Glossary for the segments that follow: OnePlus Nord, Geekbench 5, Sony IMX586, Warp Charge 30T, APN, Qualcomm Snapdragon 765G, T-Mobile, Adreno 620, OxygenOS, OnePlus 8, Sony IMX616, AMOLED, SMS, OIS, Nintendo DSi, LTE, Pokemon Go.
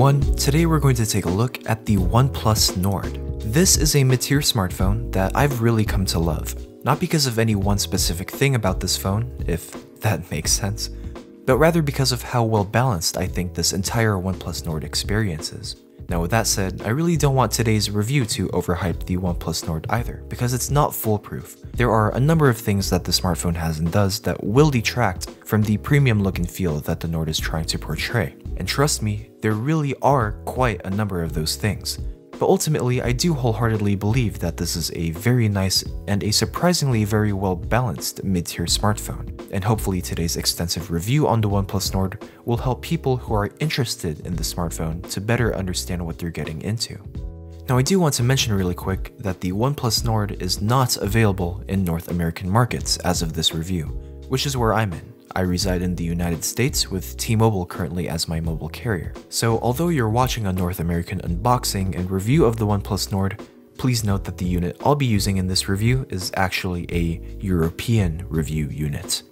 everyone, today we're going to take a look at the OnePlus Nord. This is a mid-tier smartphone that I've really come to love, not because of any one specific thing about this phone, if that makes sense, but rather because of how well balanced I think this entire OnePlus Nord experience is. Now with that said, I really don't want today's review to overhype the OnePlus Nord either, because it's not foolproof. There are a number of things that the smartphone has and does that will detract from the premium look and feel that the Nord is trying to portray. And trust me, there really are quite a number of those things. But ultimately, I do wholeheartedly believe that this is a very nice and a surprisingly very well balanced mid-tier smartphone. And hopefully today's extensive review on the OnePlus Nord will help people who are interested in the smartphone to better understand what they're getting into. Now I do want to mention really quick that the OnePlus Nord is not available in North American markets as of this review, which is where I'm in. I reside in the United States with T-Mobile currently as my mobile carrier. So although you're watching a North American unboxing and review of the OnePlus Nord, please note that the unit I'll be using in this review is actually a European review unit.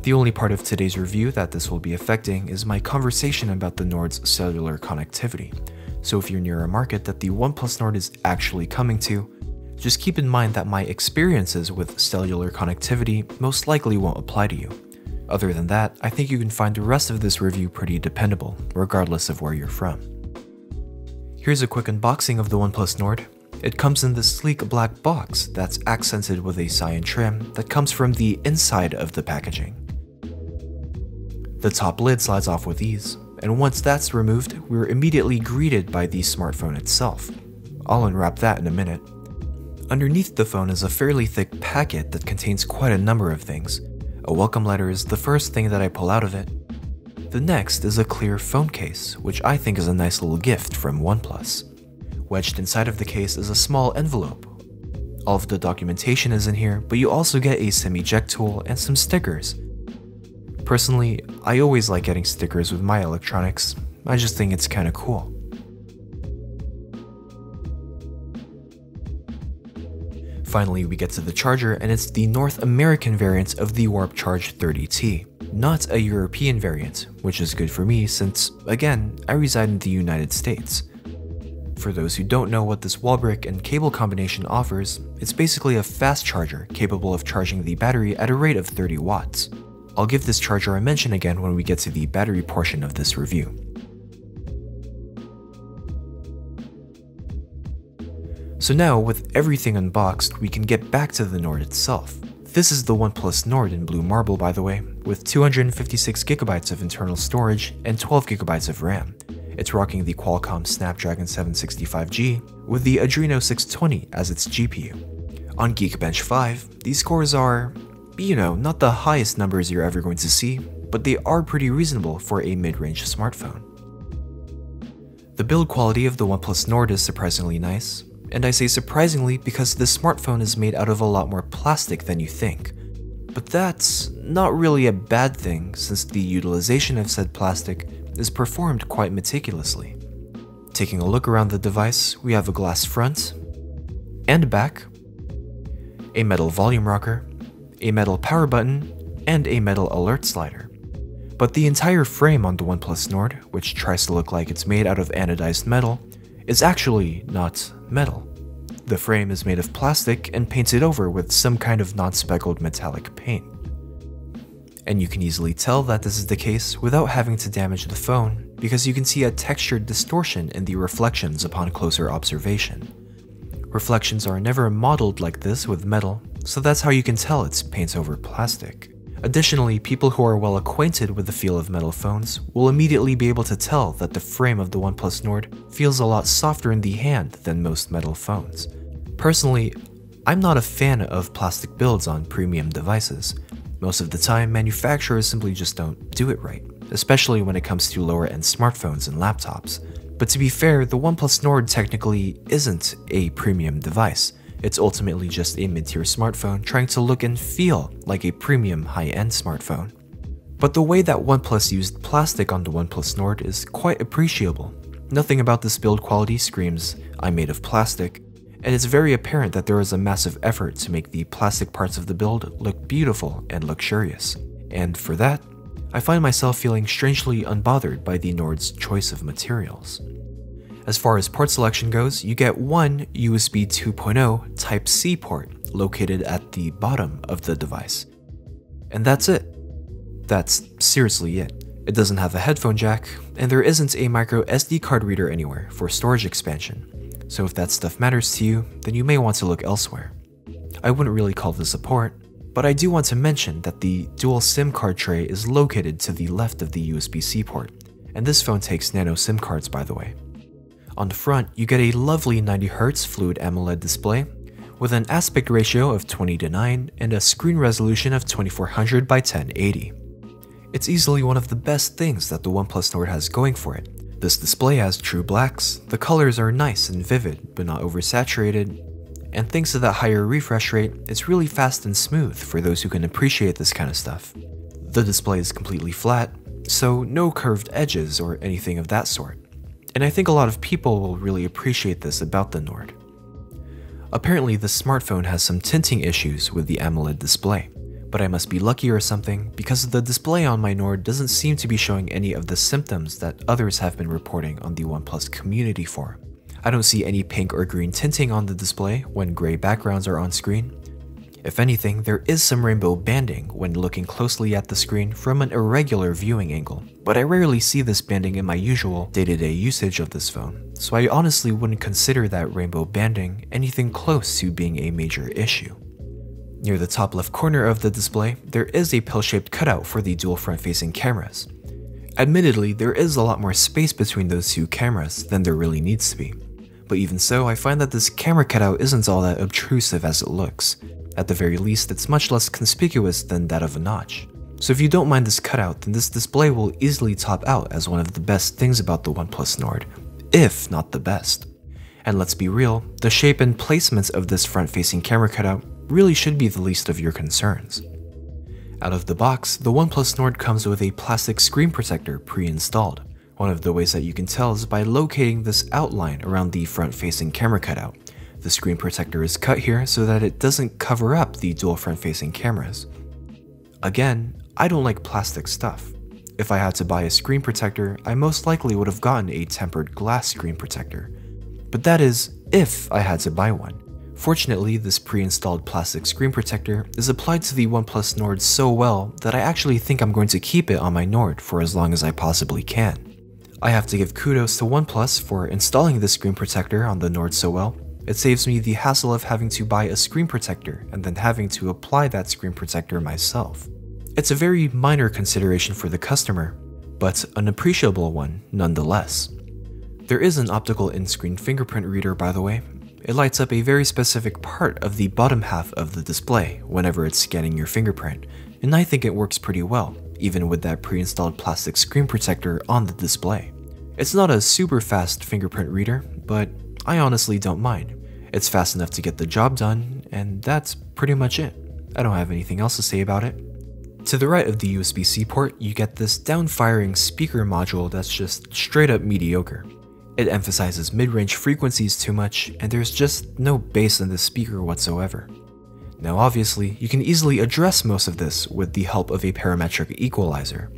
The only part of today's review that this will be affecting is my conversation about the Nord's cellular connectivity. So if you're near a market that the OnePlus Nord is actually coming to, just keep in mind that my experiences with cellular connectivity most likely won't apply to you. Other than that, I think you can find the rest of this review pretty dependable, regardless of where you're from. Here's a quick unboxing of the OnePlus Nord. It comes in this sleek black box that's accented with a cyan trim that comes from the inside of the packaging. The top lid slides off with ease, and once that's removed, we're immediately greeted by the smartphone itself. I'll unwrap that in a minute. Underneath the phone is a fairly thick packet that contains quite a number of things. A welcome letter is the first thing that I pull out of it. The next is a clear phone case, which I think is a nice little gift from OnePlus. Wedged inside of the case is a small envelope. All of the documentation is in here, but you also get a SIM eject tool and some stickers. Personally, I always like getting stickers with my electronics. I just think it's kinda cool. Finally, we get to the charger, and it's the North American variant of the Warp Charge 30T, not a European variant, which is good for me since, again, I reside in the United States. For those who don't know what this wall brick and cable combination offers, it's basically a fast charger capable of charging the battery at a rate of 30 watts. I'll give this charger a mention again when we get to the battery portion of this review. So now, with everything unboxed, we can get back to the Nord itself. This is the OnePlus Nord in blue marble, by the way, with 256GB of internal storage and 12GB of RAM. It's rocking the Qualcomm Snapdragon 765G with the Adreno 620 as its GPU. On Geekbench 5, these scores are, you know, not the highest numbers you're ever going to see, but they are pretty reasonable for a mid-range smartphone. The build quality of the OnePlus Nord is surprisingly nice, and I say surprisingly because this smartphone is made out of a lot more plastic than you think. But that's not really a bad thing since the utilization of said plastic is performed quite meticulously. Taking a look around the device, we have a glass front and back, a metal volume rocker, a metal power button, and a metal alert slider. But the entire frame on the OnePlus Nord, which tries to look like it's made out of anodized metal, is actually not metal. The frame is made of plastic and painted over with some kind of non-speckled metallic paint. And you can easily tell that this is the case without having to damage the phone, because you can see a textured distortion in the reflections upon closer observation. Reflections are never modeled like this with metal, so that's how you can tell it's paint over plastic. Additionally, people who are well acquainted with the feel of metal phones will immediately be able to tell that the frame of the OnePlus Nord feels a lot softer in the hand than most metal phones. Personally, I'm not a fan of plastic builds on premium devices. Most of the time, manufacturers simply just don't do it right, especially when it comes to lower-end smartphones and laptops. But to be fair, the OnePlus Nord technically isn't a premium device. It's ultimately just a mid-tier smartphone trying to look and feel like a premium high-end smartphone. But the way that OnePlus used plastic on the OnePlus Nord is quite appreciable. Nothing about this build quality screams, "I'm made of plastic," and it's very apparent that there is a massive effort to make the plastic parts of the build look beautiful and luxurious. And for that, I find myself feeling strangely unbothered by the Nord's choice of materials. As far as port selection goes, you get one USB 2.0 Type-C port located at the bottom of the device. And that's it. That's seriously it. It doesn't have a headphone jack, and there isn't a micro SD card reader anywhere for storage expansion, so if that stuff matters to you, then you may want to look elsewhere. I wouldn't really call this a port, but I do want to mention that the dual SIM card tray is located to the left of the USB-C port, and this phone takes nano SIM cards, by the way. On the front, you get a lovely 90Hz fluid AMOLED display, with an aspect ratio of 20:9 and a screen resolution of 2400 by 1080. It's easily one of the best things that the OnePlus Nord has going for it. This display has true blacks, the colors are nice and vivid but not oversaturated, and thanks to that higher refresh rate, it's really fast and smooth for those who can appreciate this kind of stuff. The display is completely flat, so no curved edges or anything of that sort, and I think a lot of people will really appreciate this about the Nord. Apparently this smartphone has some tinting issues with the AMOLED display, but I must be lucky or something because the display on my Nord doesn't seem to be showing any of the symptoms that others have been reporting on the OnePlus community forum. I don't see any pink or green tinting on the display when gray backgrounds are on screen. If anything, there is some rainbow banding when looking closely at the screen from an irregular viewing angle, but I rarely see this banding in my usual day-to-day usage of this phone, so I honestly wouldn't consider that rainbow banding anything close to being a major issue. Near the top left corner of the display, there is a pill-shaped cutout for the dual front-facing cameras. Admittedly, there is a lot more space between those two cameras than there really needs to be, but even so, I find that this camera cutout isn't all that obtrusive as it looks. At the very least, it's much less conspicuous than that of a notch. So if you don't mind this cutout, then this display will easily top out as one of the best things about the OnePlus Nord, if not the best. And let's be real, the shape and placements of this front-facing camera cutout really should be the least of your concerns. Out of the box, the OnePlus Nord comes with a plastic screen protector pre-installed. One of the ways that you can tell is by locating this outline around the front-facing camera cutout. The screen protector is cut here so that it doesn't cover up the dual front-facing cameras. Again, I don't like plastic stuff. If I had to buy a screen protector, I most likely would have gotten a tempered glass screen protector. But that is, if I had to buy one. Fortunately, this pre-installed plastic screen protector is applied to the OnePlus Nord so well that I actually think I'm going to keep it on my Nord for as long as I possibly can. I have to give kudos to OnePlus for installing this screen protector on the Nord so well. It saves me the hassle of having to buy a screen protector and then having to apply that screen protector myself. It's a very minor consideration for the customer, but an appreciable one nonetheless. There is an optical in-screen fingerprint reader, by the way. It lights up a very specific part of the bottom half of the display whenever it's scanning your fingerprint, and I think it works pretty well, even with that pre-installed plastic screen protector on the display. It's not a super fast fingerprint reader, but I honestly don't mind. It's fast enough to get the job done, and that's pretty much it. I don't have anything else to say about it. To the right of the USB-C port, you get this down-firing speaker module that's just straight up mediocre. It emphasizes mid-range frequencies too much, and there's just no bass in the speaker whatsoever. Now obviously, you can easily address most of this with the help of a parametric equalizer.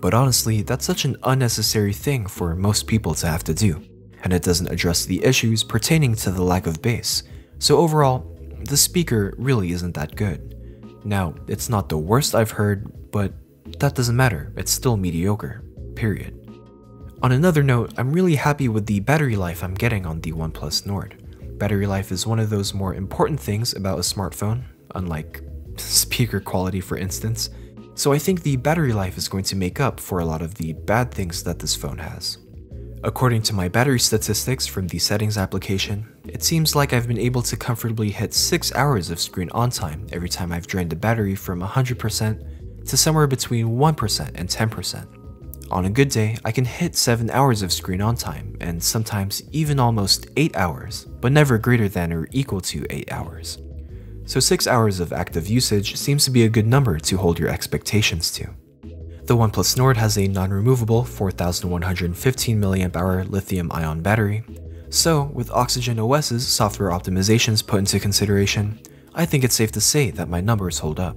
But honestly, that's such an unnecessary thing for most people to have to do, and it doesn't address the issues pertaining to the lack of bass, so overall, the speaker really isn't that good. Now, it's not the worst I've heard, but that doesn't matter, it's still mediocre, period. On another note, I'm really happy with the battery life I'm getting on the OnePlus Nord. Battery life is one of those more important things about a smartphone, unlike speaker quality for instance, so I think the battery life is going to make up for a lot of the bad things that this phone has. According to my battery statistics from the settings application, it seems like I've been able to comfortably hit 6 hours of screen on time every time I've drained the battery from 100% to somewhere between 1% and 10%. On a good day, I can hit 7 hours of screen on time, and sometimes even almost 8 hours, but never greater than or equal to 8 hours. So 6 hours of active usage seems to be a good number to hold your expectations to. The OnePlus Nord has a non-removable 4115 mAh lithium-ion battery, so with OxygenOS's software optimizations put into consideration, I think it's safe to say that my numbers hold up.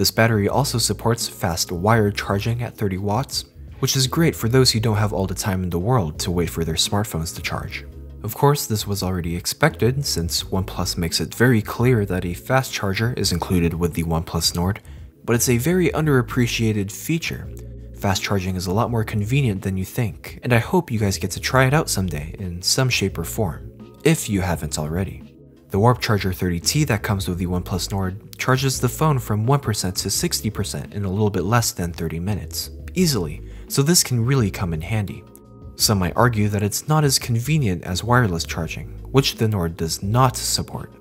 This battery also supports fast wired charging at 30 watts, which is great for those who don't have all the time in the world to wait for their smartphones to charge. Of course, this was already expected since OnePlus makes it very clear that a fast charger is included with the OnePlus Nord, but it's a very underappreciated feature. Fast charging is a lot more convenient than you think, and I hope you guys get to try it out someday in some shape or form, if you haven't already. The Warp Charger 30T that comes with the OnePlus Nord charges the phone from 1% to 60% in a little bit less than 30 minutes, easily, so this can really come in handy. Some might argue that it's not as convenient as wireless charging, which the Nord does not support.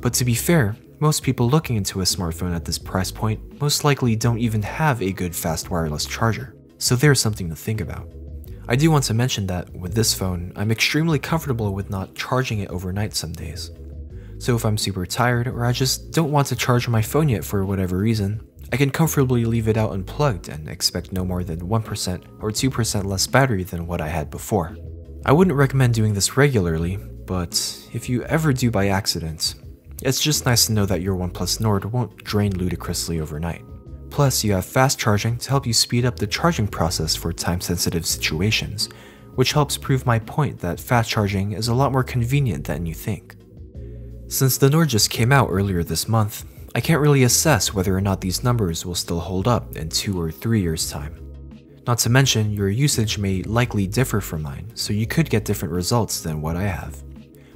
But to be fair, most people looking into a smartphone at this price point most likely don't even have a good fast wireless charger, so there's something to think about. I do want to mention that with this phone, I'm extremely comfortable with not charging it overnight some days. So if I'm super tired or I just don't want to charge my phone yet for whatever reason, I can comfortably leave it out unplugged and expect no more than 1% or 2% less battery than what I had before. I wouldn't recommend doing this regularly, but if you ever do by accident, it's just nice to know that your OnePlus Nord won't drain ludicrously overnight. Plus, you have fast charging to help you speed up the charging process for time-sensitive situations, which helps prove my point that fast charging is a lot more convenient than you think. Since the Nord just came out earlier this month, I can't really assess whether or not these numbers will still hold up in 2 or 3 years' time. Not to mention, your usage may likely differ from mine, so you could get different results than what I have.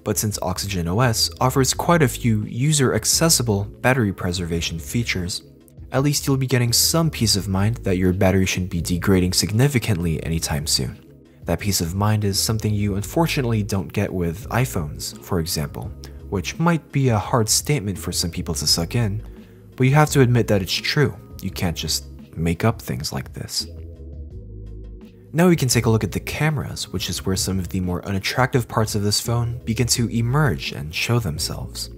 But since OxygenOS offers quite a few user-accessible battery preservation features, at least you'll be getting some peace of mind that your battery shouldn't be degrading significantly anytime soon. That peace of mind is something you unfortunately don't get with iPhones, for example, which might be a hard statement for some people to suck in, but you have to admit that it's true. You can't just make up things like this. Now we can take a look at the cameras, which is where some of the more unattractive parts of this phone begin to emerge and show themselves.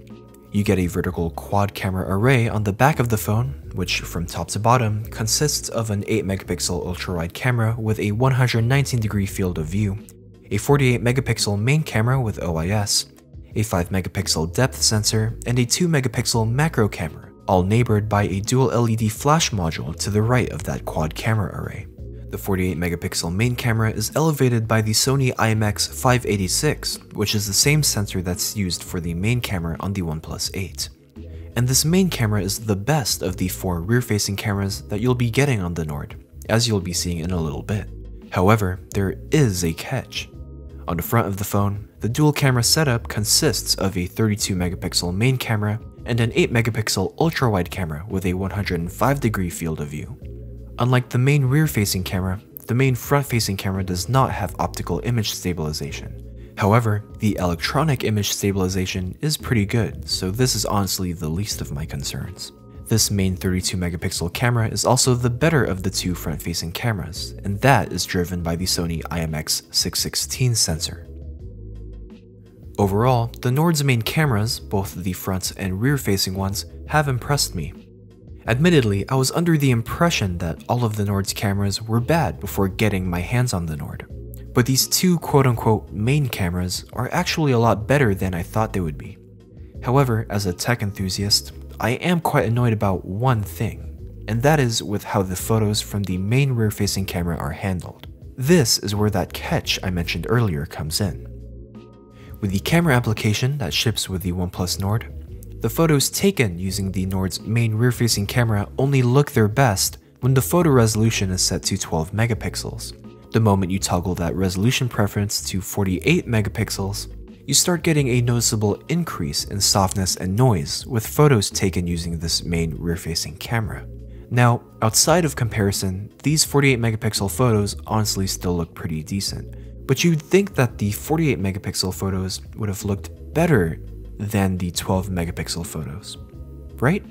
You get a vertical quad camera array on the back of the phone, which from top to bottom consists of an 8-megapixel ultra-wide camera with a 119-degree field of view, a 48-megapixel main camera with OIS, a 5-megapixel depth sensor, and a 2-megapixel macro camera, all neighbored by a dual LED flash module to the right of that quad camera array. The 48-megapixel main camera is elevated by the Sony IMX586, which is the same sensor that's used for the main camera on the OnePlus 8. And this main camera is the best of the 4 rear-facing cameras that you'll be getting on the Nord, as you'll be seeing in a little bit. However, there is a catch. On the front of the phone, the dual camera setup consists of a 32-megapixel main camera and an 8-megapixel ultra-wide camera with a 105-degree field of view. Unlike the main rear-facing camera, the main front-facing camera does not have optical image stabilization. However, the electronic image stabilization is pretty good, so this is honestly the least of my concerns. This main 32-megapixel camera is also the better of the 2 front-facing cameras, and that is driven by the Sony IMX616 sensor. Overall, the Nord's main cameras, both the front and rear-facing ones, have impressed me. Admittedly, I was under the impression that all of the Nord's cameras were bad before getting my hands on the Nord. But these 2 quote-unquote main cameras are actually a lot better than I thought they would be. However, as a tech enthusiast, I am quite annoyed about one thing, and that is with how the photos from the main rear-facing camera are handled. This is where that catch I mentioned earlier comes in. With the camera application that ships with the OnePlus Nord, the photos taken using the Nord's main rear-facing camera only look their best when the photo resolution is set to 12 megapixels. The moment you toggle that resolution preference to 48 megapixels, you start getting a noticeable increase in softness and noise with photos taken using this main rear-facing camera. Now, outside of comparison, these 48-megapixel photos honestly still look pretty decent. But you'd think that the 48-megapixel photos would have looked better than the 12-megapixel photos, right?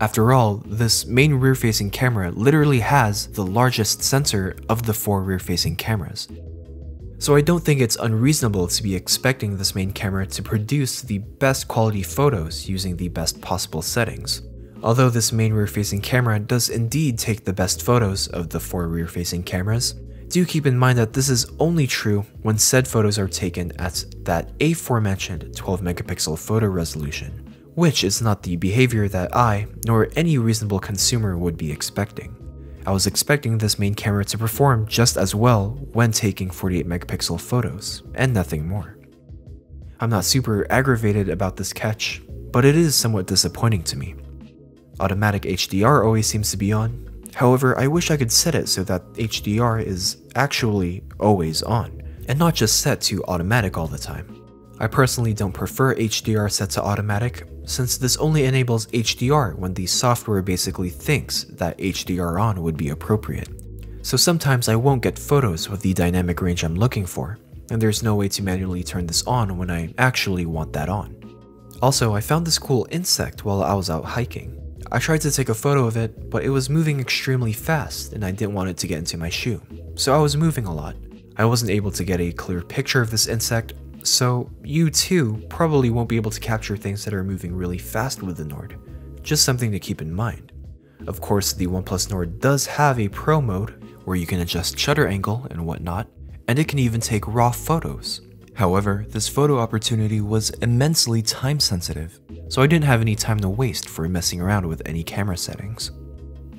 After all, this main rear-facing camera literally has the largest sensor of the 4 rear-facing cameras. So I don't think it's unreasonable to be expecting this main camera to produce the best quality photos using the best possible settings. Although this main rear-facing camera does indeed take the best photos of the 4 rear-facing cameras, do keep in mind that this is only true when said photos are taken at that aforementioned 12 megapixel photo resolution, which is not the behavior that I, nor any reasonable consumer would be expecting. I was expecting this main camera to perform just as well when taking 48-megapixel photos, and nothing more. I'm not super aggravated about this catch, but it is somewhat disappointing to me. Automatic HDR always seems to be on. However, I wish I could set it so that HDR is actually always on, and not just set to automatic all the time. I personally don't prefer HDR set to automatic, since this only enables HDR when the software basically thinks that HDR on would be appropriate. So sometimes I won't get photos with the dynamic range I'm looking for, and there's no way to manually turn this on when I actually want that on. Also, I found this cool insect while I was out hiking. I tried to take a photo of it, but it was moving extremely fast and I didn't want it to get into my shoe, so I was moving a lot. I wasn't able to get a clear picture of this insect, so you too probably won't be able to capture things that are moving really fast with the Nord. Just something to keep in mind. Of course, the OnePlus Nord does have a Pro mode where you can adjust shutter angle and whatnot, and it can even take raw photos. However, this photo opportunity was immensely time sensitive, so I didn't have any time to waste for messing around with any camera settings.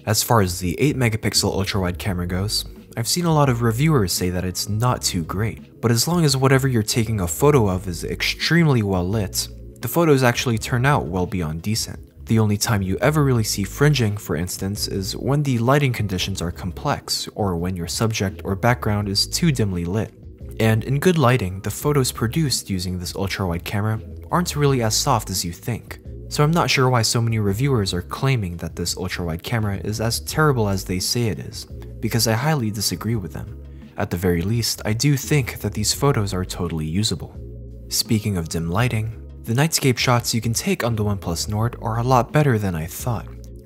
As far as the 8-megapixel ultrawide camera goes, I've seen a lot of reviewers say that it's not too great, but as long as whatever you're taking a photo of is extremely well lit, the photos actually turn out well beyond decent. The only time you ever really see fringing, for instance, is when the lighting conditions are complex, or when your subject or background is too dimly lit. And in good lighting, the photos produced using this ultrawide camera aren't really as soft as you think. So I'm not sure why so many reviewers are claiming that this ultrawide camera is as terrible as they say it is, because I highly disagree with them. At the very least, I do think that these photos are totally usable. Speaking of dim lighting, the nightscape shots you can take on the OnePlus Nord are a lot better than I thought.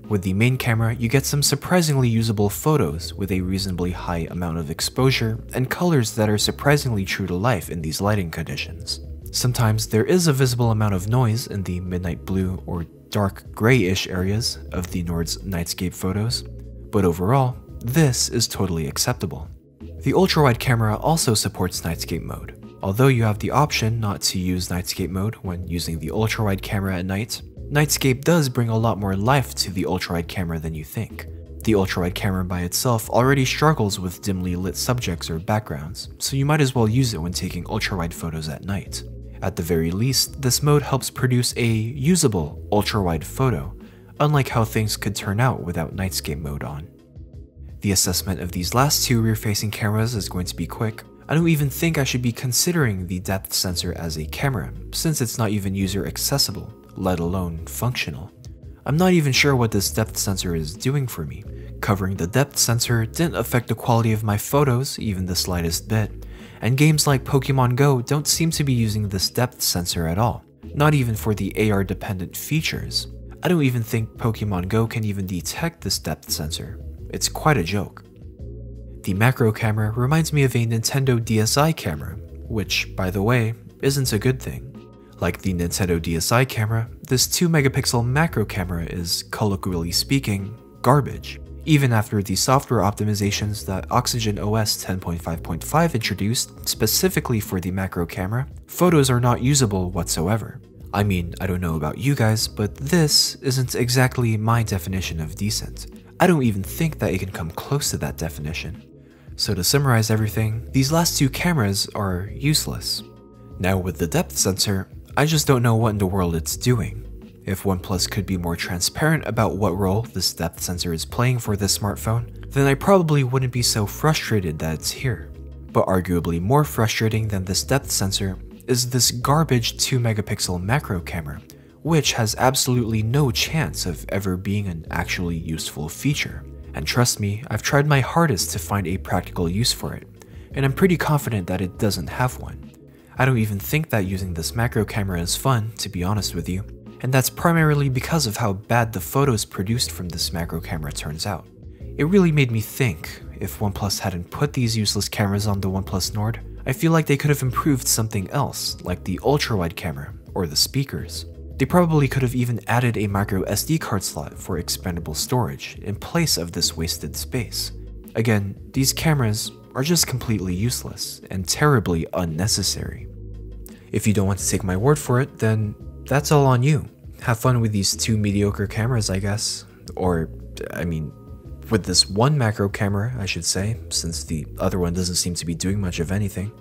With the main camera, you get some surprisingly usable photos with a reasonably high amount of exposure and colors that are surprisingly true to life in these lighting conditions. Sometimes there is a visible amount of noise in the midnight blue or dark grayish areas of the Nord's nightscape photos, but overall, this is totally acceptable. The ultrawide camera also supports nightscape mode. Although you have the option not to use nightscape mode when using the ultrawide camera at night, nightscape does bring a lot more life to the ultrawide camera than you think. The ultrawide camera by itself already struggles with dimly lit subjects or backgrounds, so you might as well use it when taking ultrawide photos at night. At the very least, this mode helps produce a usable ultrawide photo, unlike how things could turn out without nightscape mode on. The assessment of these last two rear-facing cameras is going to be quick. I don't even think I should be considering the depth sensor as a camera, since it's not even user accessible, let alone functional. I'm not even sure what this depth sensor is doing for me. Covering the depth sensor didn't affect the quality of my photos even the slightest bit, and games like Pokemon Go don't seem to be using this depth sensor at all, not even for the AR-dependent features. I don't even think Pokemon Go can even detect this depth sensor. It's quite a joke. The macro camera reminds me of a Nintendo DSi camera, which, by the way, isn't a good thing. Like the Nintendo DSi camera, this 2-megapixel macro camera is, colloquially speaking, garbage. Even after the software optimizations that OxygenOS 10.5.5 introduced specifically for the macro camera, photos are not usable whatsoever. I mean, I don't know about you guys, but this isn't exactly my definition of decent. I don't even think that it can come close to that definition. So to summarize everything, these last two cameras are useless. Now with the depth sensor, I just don't know what in the world it's doing. If OnePlus could be more transparent about what role this depth sensor is playing for this smartphone, then I probably wouldn't be so frustrated that it's here. But arguably more frustrating than this depth sensor is this garbage 2-megapixel macro camera, which has absolutely no chance of ever being an actually useful feature. And trust me, I've tried my hardest to find a practical use for it, and I'm pretty confident that it doesn't have one. I don't even think that using this macro camera is fun, to be honest with you. And that's primarily because of how bad the photos produced from this macro camera turns out. It really made me think, if OnePlus hadn't put these useless cameras on the OnePlus Nord, I feel like they could have improved something else, like the ultrawide camera, or the speakers. They probably could have even added a micro SD card slot for expandable storage, in place of this wasted space. Again, these cameras are just completely useless, and terribly unnecessary. If you don't want to take my word for it, then that's all on you. Have fun with these two mediocre cameras, I guess. Or, I mean, with this one macro camera, I should say, since the other one doesn't seem to be doing much of anything.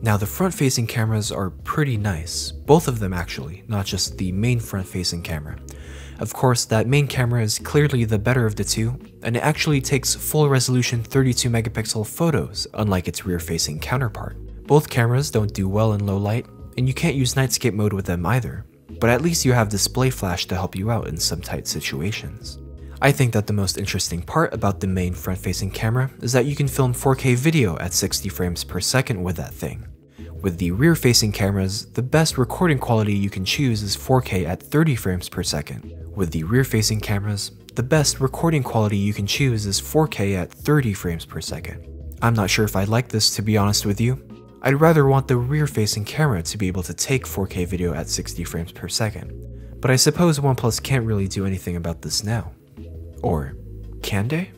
Now, the front-facing cameras are pretty nice. Both of them, actually, not just the main front-facing camera. Of course, that main camera is clearly the better of the two, and it actually takes full-resolution 32-megapixel photos, unlike its rear-facing counterpart. Both cameras don't do well in low light, and you can't use nightscape mode with them either, but at least you have display flash to help you out in some tight situations. I think that the most interesting part about the main front-facing camera is that you can film 4K video at 60 frames per second with that thing. With the rear-facing cameras, the best recording quality you can choose is 4K at 30 frames per second. I'm not sure if I like this, to be honest with you. I'd rather want the rear-facing camera to be able to take 4K video at 60 frames per second. But I suppose OnePlus can't really do anything about this now. Or can they?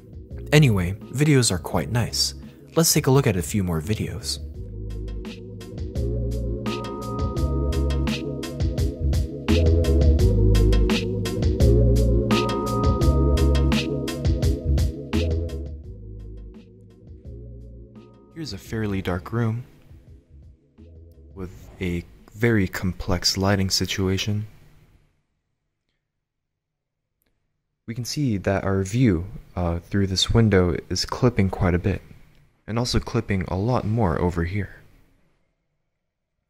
Anyway, videos are quite nice. Let's take a look at a few more videos. Here's a fairly dark room with a very complex lighting situation. We can see that our view through this window is clipping quite a bit, and also clipping a lot more over here.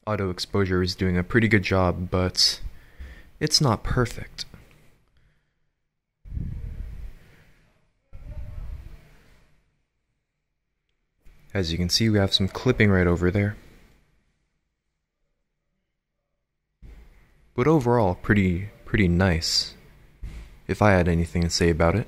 Auto exposure is doing a pretty good job, but it's not perfect. As you can see, we have some clipping right over there. But overall, pretty nice. If I had anything to say about it.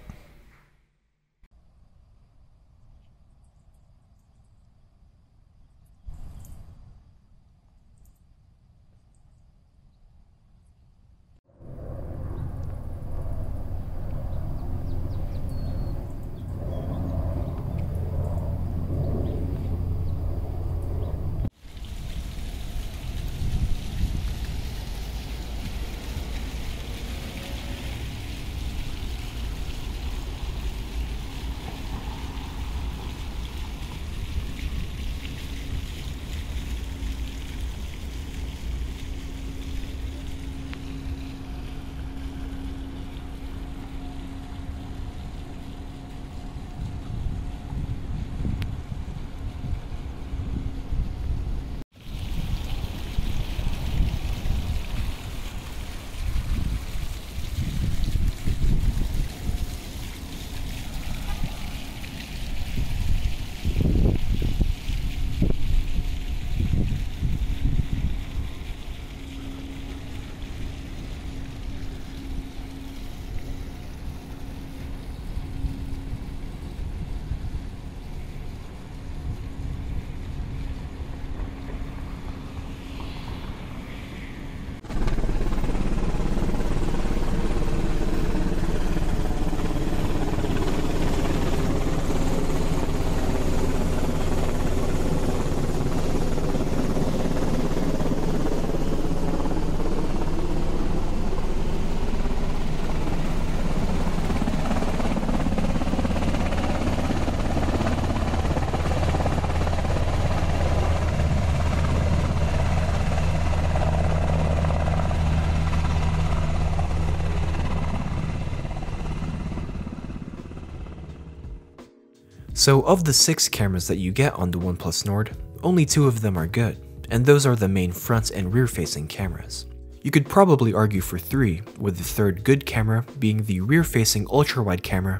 So of the 6 cameras that you get on the OnePlus Nord, only 2 of them are good, and those are the main front and rear facing cameras. You could probably argue for 3, with the third good camera being the rear facing ultra-wide camera,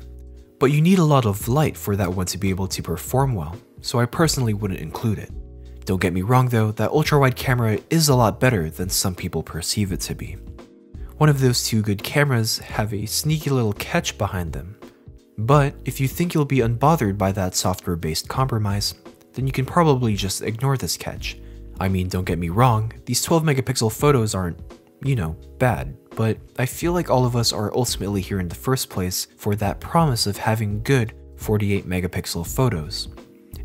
but you need a lot of light for that one to be able to perform well, so I personally wouldn't include it. Don't get me wrong though, that ultra-wide camera is a lot better than some people perceive it to be. One of those 2 good cameras have a sneaky little catch behind them. But if you think you'll be unbothered by that software-based compromise, then you can probably just ignore this catch. I mean, don't get me wrong, these 12-megapixel photos aren't, you know, bad, but I feel like all of us are ultimately here in the first place for that promise of having good 48-megapixel photos.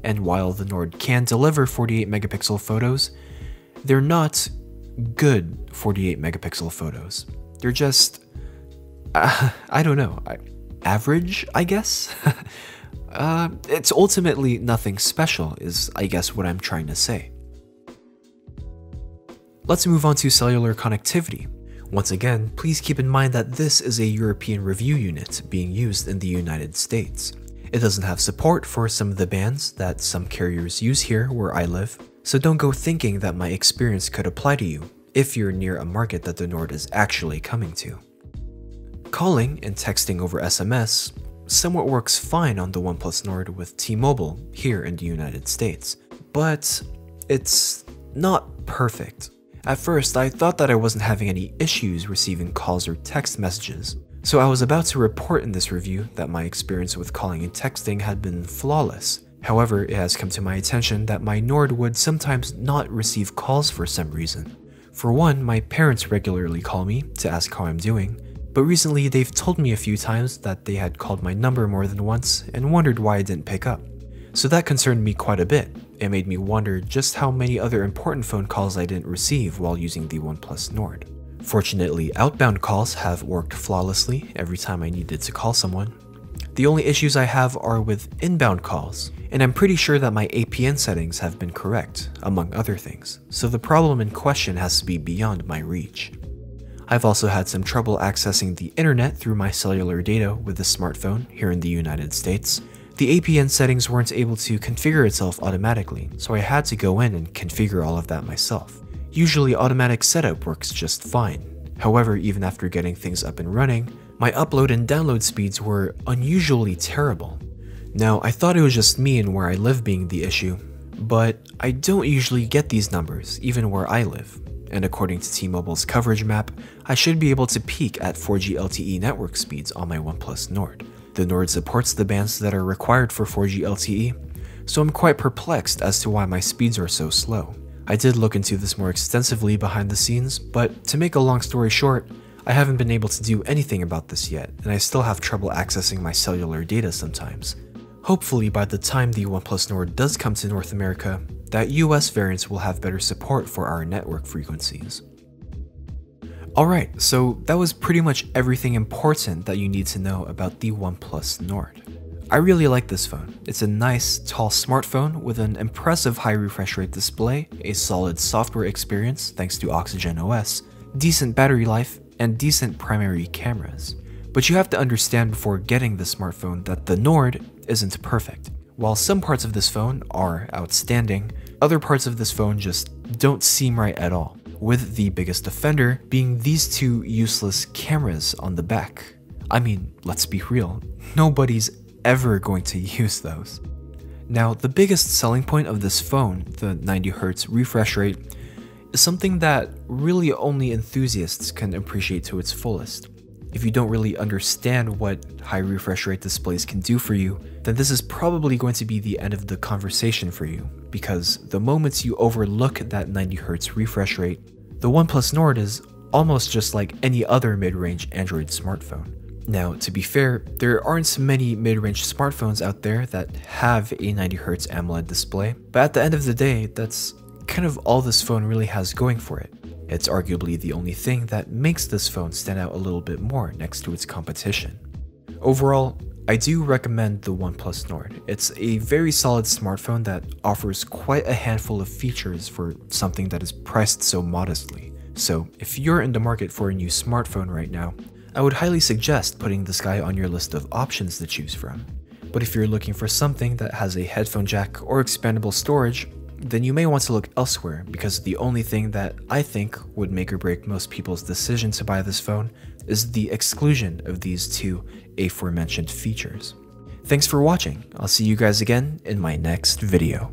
And while the Nord can deliver 48-megapixel photos, they're not good 48-megapixel photos. They're just, I don't know, average, I guess? It's ultimately nothing special is, I guess, what I'm trying to say. Let's move on to cellular connectivity. Once again, please keep in mind that this is a European review unit being used in the United States. It doesn't have support for some of the bands that some carriers use here where I live, so don't go thinking that my experience could apply to you if you're near a market that the Nord is actually coming to. Calling and texting over SMS somewhat works fine on the OnePlus Nord with T-Mobile here in the United States, but it's not perfect. At first, I thought that I wasn't having any issues receiving calls or text messages, so I was about to report in this review that my experience with calling and texting had been flawless. However, it has come to my attention that my Nord would sometimes not receive calls for some reason. For one, my parents regularly call me to ask how I'm doing, but recently they've told me a few times that they had called my number more than once and wondered why I didn't pick up. So that concerned me quite a bit. It made me wonder just how many other important phone calls I didn't receive while using the OnePlus Nord. Fortunately, outbound calls have worked flawlessly every time I needed to call someone. The only issues I have are with inbound calls, and I'm pretty sure that my APN settings have been correct, among other things, so the problem in question has to be beyond my reach. I've also had some trouble accessing the internet through my cellular data with the smartphone here in the United States. The APN settings weren't able to configure itself automatically, so I had to go in and configure all of that myself. Usually automatic setup works just fine. However, even after getting things up and running, my upload and download speeds were unusually terrible. Now, I thought it was just me and where I live being the issue, but I don't usually get these numbers, even where I live. And according to T-Mobile's coverage map, I should be able to peak at 4G LTE network speeds on my OnePlus Nord. The Nord supports the bands that are required for 4G LTE, so I'm quite perplexed as to why my speeds are so slow. I did look into this more extensively behind the scenes, but to make a long story short, I haven't been able to do anything about this yet, and I still have trouble accessing my cellular data sometimes. Hopefully by the time the OnePlus Nord does come to North America, that US variant will have better support for our network frequencies. Alright, so that was pretty much everything important that you need to know about the OnePlus Nord. I really like this phone. It's a nice, tall smartphone with an impressive high refresh rate display, a solid software experience thanks to OxygenOS, decent battery life, and decent primary cameras. But you have to understand before getting the smartphone that the Nord isn't perfect. While some parts of this phone are outstanding, other parts of this phone just don't seem right at all, with the biggest offender being these two useless cameras on the back. I mean, let's be real, nobody's ever going to use those. Now, the biggest selling point of this phone, the 90Hz refresh rate, is something that really only enthusiasts can appreciate to its fullest. If you don't really understand what high refresh rate displays can do for you, then this is probably going to be the end of the conversation for you, because the moment you overlook that 90Hz refresh rate, the OnePlus Nord is almost just like any other mid-range Android smartphone. Now, to be fair, there aren't many mid-range smartphones out there that have a 90Hz AMOLED display, but at the end of the day, that's kind of all this phone really has going for it. It's arguably the only thing that makes this phone stand out a little bit more next to its competition. Overall, I do recommend the OnePlus Nord. It's a very solid smartphone that offers quite a handful of features for something that is priced so modestly. So if you're in the market for a new smartphone right now, I would highly suggest putting this guy on your list of options to choose from. But if you're looking for something that has a headphone jack or expandable storage, then you may want to look elsewhere, because the only thing that I think would make or break most people's decision to buy this phone is the exclusion of these two aforementioned features. Thanks for watching. I'll see you guys again in my next video.